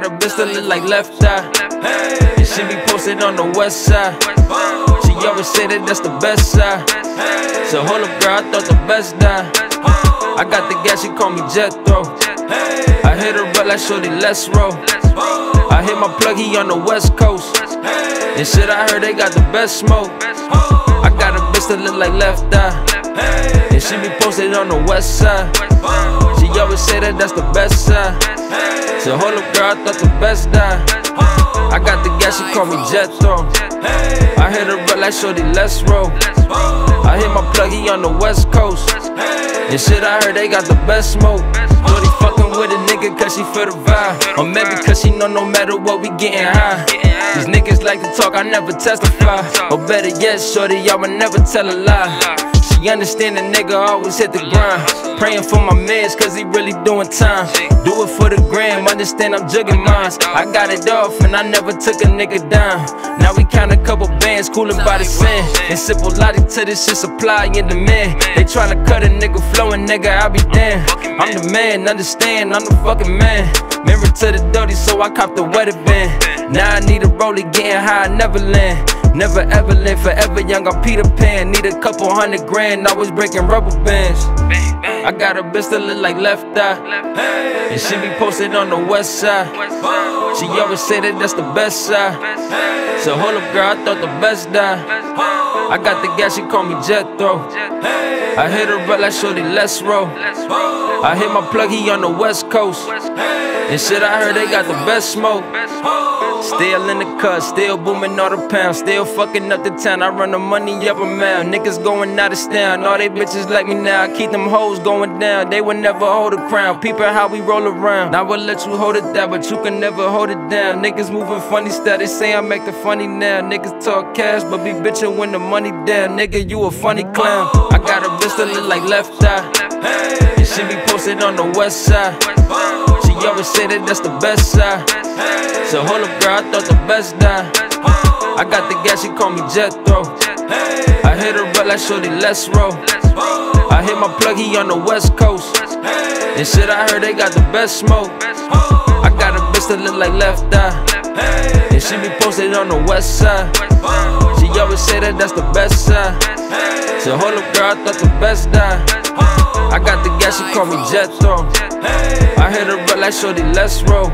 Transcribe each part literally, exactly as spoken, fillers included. got a bitch that look like Left Eye. And she be posted on the west side. She always say that that's the best side. So hold up, girl, I thought the best died. I got the gas, she call me Jethro. I hit her up like shorty, let's roll. I hit my plug, he on the west coast. And shit, I heard they got the best smoke. I got a bitch that look like Left Eye. And she be posted on the west side. She always say that that's the best side. So hold up, girl, I thought the best died. I got the gas, she call me Jethro. I hit her up like shorty, let's roll. I hit my plug, he on the west coast. And shit, I heard they got the best smoke. Shorty fucking with a nigga cause she feel the vibe. Or maybe cause she know no matter what we getting high. These niggas like to talk, I never testify. Or better yet, shorty, y'all would never tell a lie. She understand a nigga always hit the grind. Praying for my mans cause he really doing time. Do it for the gram, understand I'm jugging mines. I got it off and I never took a nigga down. Now we count a couple bands, cooling by the sand. And sip a lot to this shit, supply and demand. They tryna cut a nigga flowing, nigga, I be damned. I'm the man, understand, I'm the fucking man. Married to the dirty, so I copped the wedding band. Now I need a rollie, getting high, I never land. Never ever live forever young, I'm Peter Pan. Need a couple hundred grand, always breaking rubber bands. I got a bitch that look like Left Eye. And she be posted on the west side. She always say that that's the best side. So hold up, girl, I thought the best died. I got the gas, she call me Jethro. I hit her up like shorty, let's roll. I hit my plug, he on the west coast. And shit, I heard they got the best smoke. Still in the cut, still booming all the pounds. Still fucking up the town, I run the money up a mound. Niggas going out of town, all they bitches like me now. I keep them hoes going down, they will never hold a crown. Peepin' how we roll around, I will let you hold it down, but you can never hold it down. Niggas moving funny style, they say I'm acting funny now. Niggas talk cash, but be bitchin' when the money down. Nigga, you a funny clown. I got a bitch that look like Left Eye. And she be posted on the west side. She always say that that's the best side. So hold up, girl, I thought the best died. I got the gas, she call me Jethro. I hit her up like shorty, let's roll. I hit my plug, he on the west coast. And shit, I heard they got the best smoke. I got a bitch that look like Left Eye. And she be posted on the west side. She always say that that's the best side. So hold up, girl, I thought the best died. I got the gas, she call me Jethro. I hit her up like shorty, let's roll.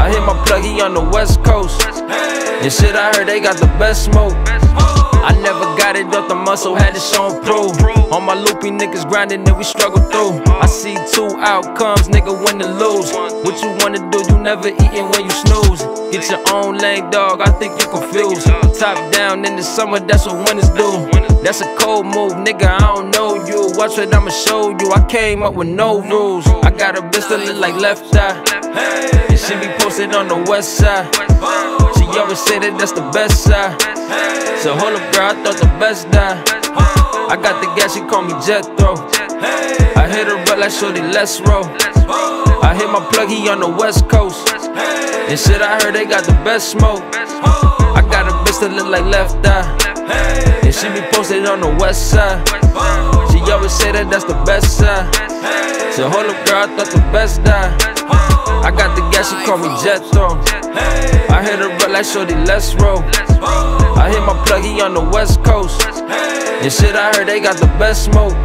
I hit my plug, he on the west coast. And shit, I heard they got the best smoke. I never got it off the muscle, had to show and prove. All my loopy niggas grinding and we struggle through. I see two outcomes, nigga, win and lose. What you wanna do, you never eatin' when you snooze. Get your own lane, dog, I think you're confused. Top down in the summer, that's what winners do. That's a cold move, nigga, I don't know you. Watch what I'ma show you, I came up with no rules. I got a bitch that look like Left Eye. And she be posted on the west side. She always say that that's the best side. So hold up, girl, I thought the best died. I got the gas, she call me Jethro. I hit her up like shorty, let's roll. I hit my plug, he on the west coast. And shit, I heard they got the best smoke. I got a bitch that look like Left Eye. And she be posted on the west side. She always say that that's the best side. So hold up, girl, I thought the best died. I got the gas, she call me Jethro. I hit her up like shorty, let's roll. I hit my plug, he on the west coast. And shit, I heard they got the best smoke.